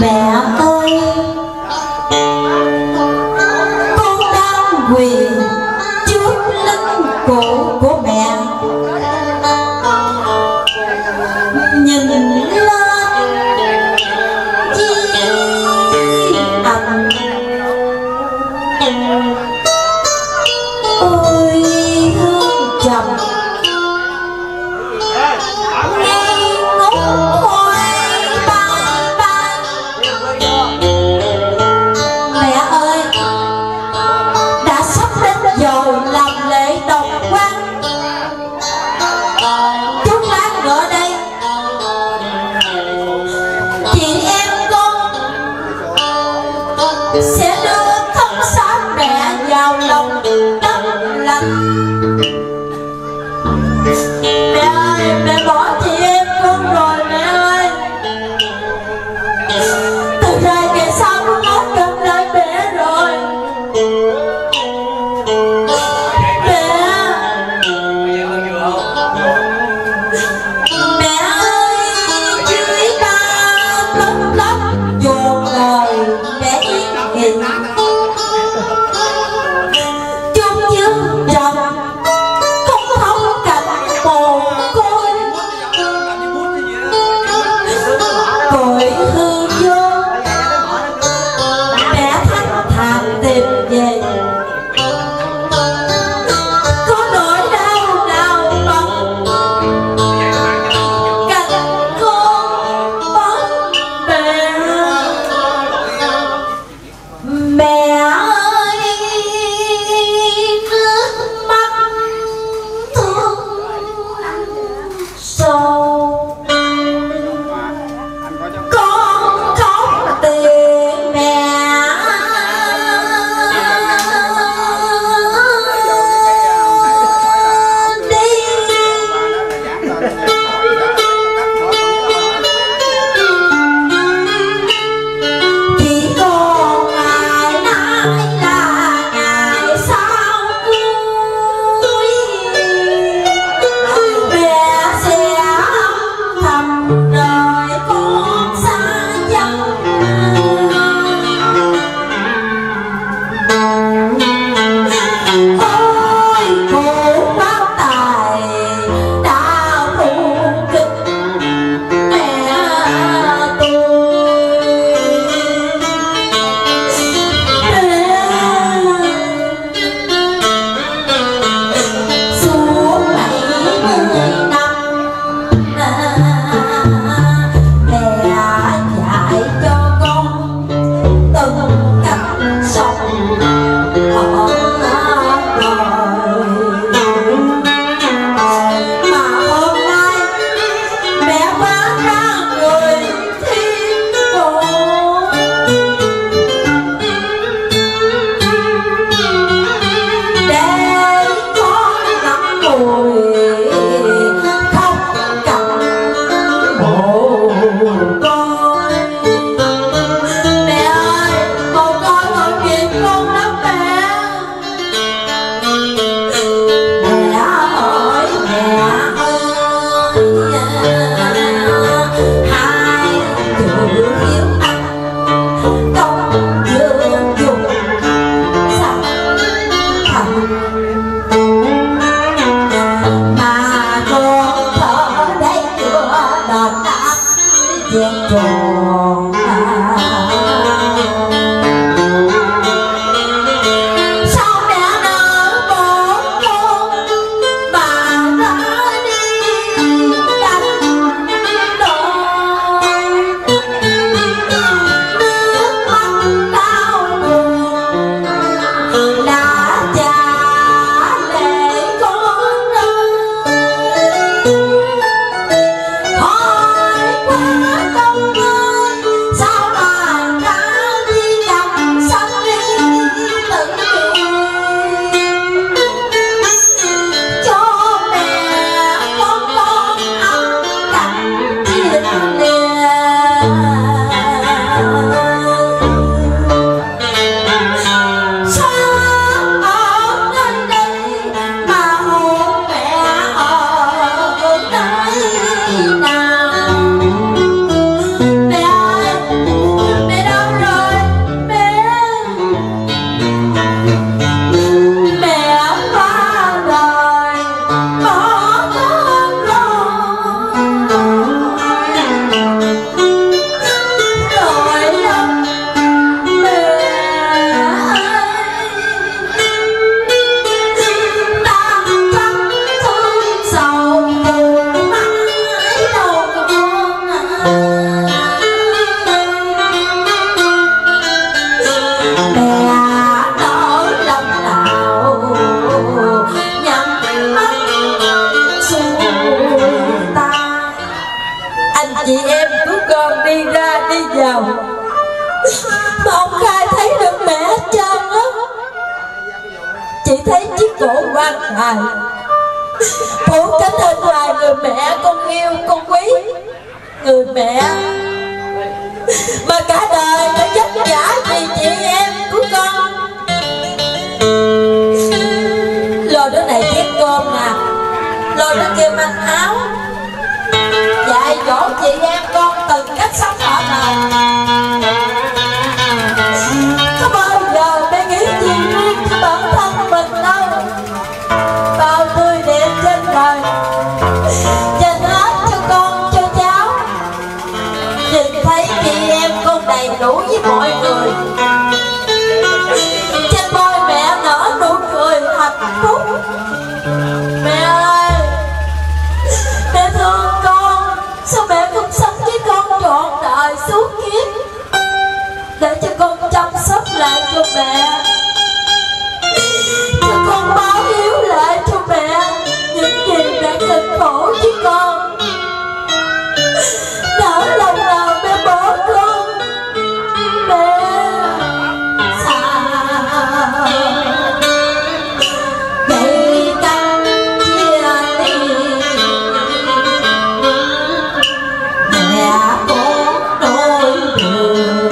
Mẹ ơi, con đang quỳ trước lưng cổ của mẹ, nhìn lên chi ầm. Ôi hương trầm sẽ đưa thắp sáng mẹ vào lòng đất lành. Mẹ ơi, mẹ bỏ chị em con rồi mẹ ơi. Từ nay về sau con nói trong đời mẹ rồi. Mẹ ơi, dưới ta lấp lấp vô lời để yên. đi vào mà ông Khai thấy được mẹ hết trơn á. Chị thấy chiếc cổ quan tài phủ cánh hình hoài người mẹ con yêu con quý, người mẹ mà cả đời đã vất vả vì chị em của con. Lo đứa này ghét cơm nè, lo đứa kia mang áo, dạy dỗ chị em con từng cách sống ở đời. Có bao giờ mẹ nghĩ gì riêng cho bản thân mình đâu, bao tươi đẹp trên đời dành hết cho con cho cháu. Nhìn thấy chị em con đầy đủ với mọi người, trên môi mẹ nở nụ cười hạnh phúc. Mẹ ơi, mẹ thương con, sao mẹ không sống với con trọn đời suốt kiếp để cho con chăm sóc lại cho mẹ, cho con báo hiếu lại cho mẹ những gì mẹ cực khổ với con. Đã lần nào mẹ bỏ con, mẹ xa bị căng chia ly, mẹ có đôi đường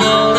bỏ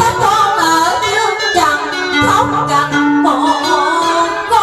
các con ở trước chẳng khóc cằn một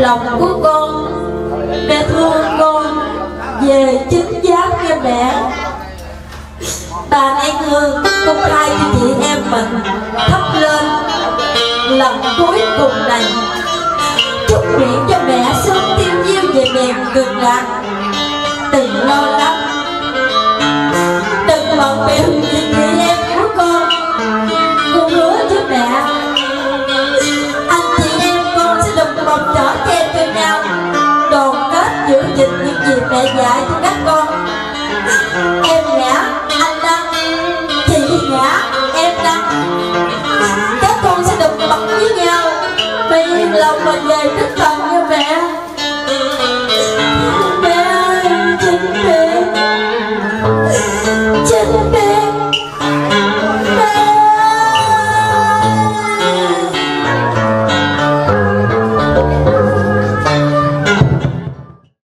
lòng của con, mẹ thương con về chính giác cho mẹ. Bàn An Hương công khai cho chị em mình thắp lên lần cuối cùng này, chúc nguyện cho mẹ sớm tiêu diêu về miền cực lạc, từng lo lắng, từng bận biểu vì chị em của con. Con hứa cho mẹ anh chị em con sẽ đùm bọc chở che cho nhau, đoàn kết giữ gìn những gì mẹ dạy cho các con. Em Ngã, anh Đăng, chị Ngã, em Đăng, các con sẽ đùm bọc với nhau vì lòng mình về rất cần như mẹ.